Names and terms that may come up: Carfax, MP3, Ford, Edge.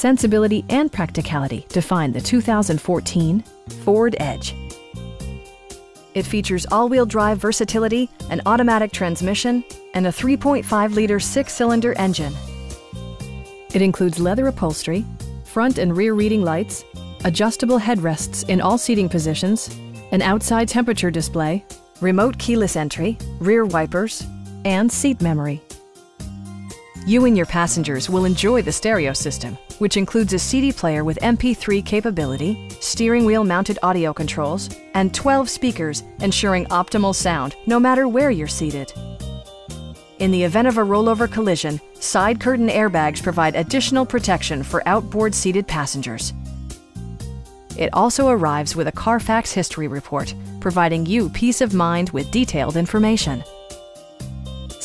Sensibility and practicality define the 2014 Ford Edge. It features all-wheel drive versatility, an automatic transmission, and a 3.5-liter six-cylinder engine. It includes leather upholstery, front and rear reading lights, adjustable headrests in all seating positions, an outside temperature display, remote keyless entry, rear wipers, and seat memory. You and your passengers will enjoy the stereo system, which includes a CD player with MP3 capability, steering wheel mounted audio controls, and 12 speakers, ensuring optimal sound no matter where you're seated. In the event of a rollover collision, side curtain airbags provide additional protection for outboard seated passengers. It also arrives with a Carfax history report, providing you peace of mind with detailed information.